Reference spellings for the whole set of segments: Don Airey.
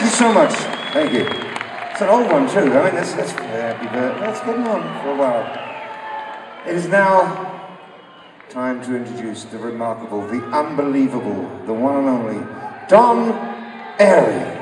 Thank you so much. Thank you. It's an old one too. I mean, that's happy birthday. That's been on for a while. It is now time to introduce the remarkable, the unbelievable, the one and only Don Airey.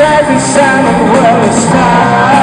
every sound of where we start.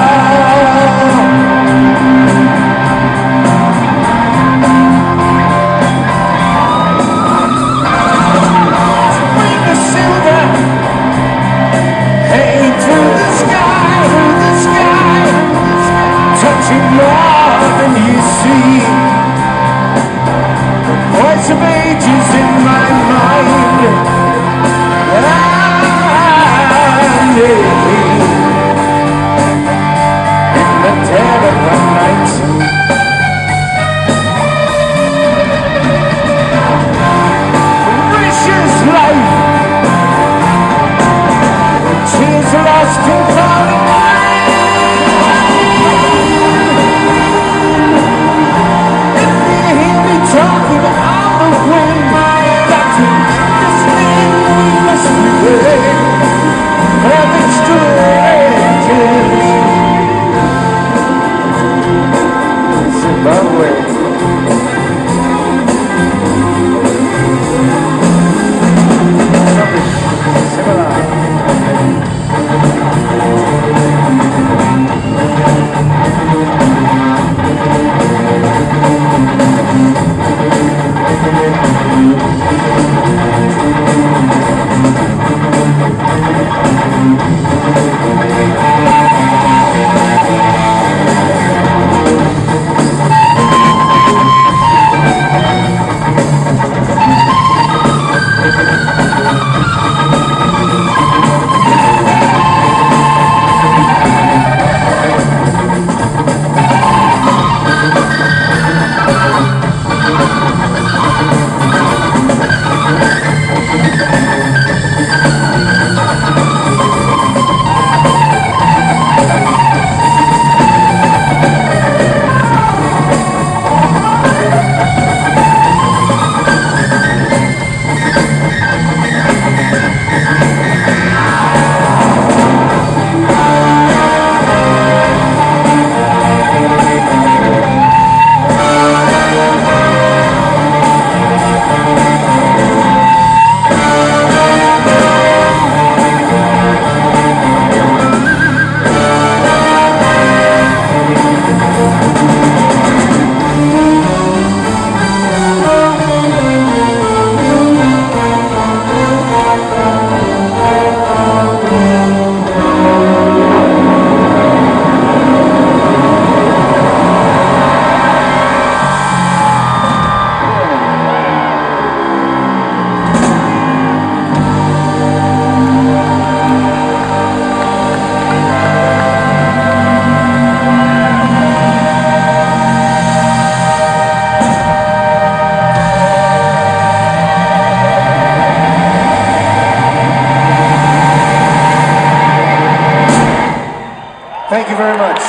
Thank you very much.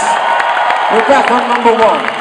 We're back on number one.